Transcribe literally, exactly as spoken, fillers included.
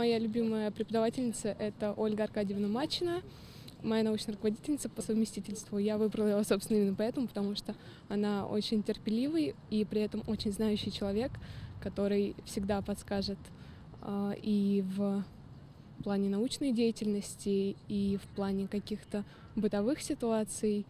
Моя любимая преподавательница — это Ольга Аркадьевна Машина, моя научная руководительница по совместительству. Я выбрала его, собственно, именно поэтому, потому что она очень терпеливый и при этом очень знающий человек, который всегда подскажет э, и в плане научной деятельности, и в плане каких-то бытовых ситуаций.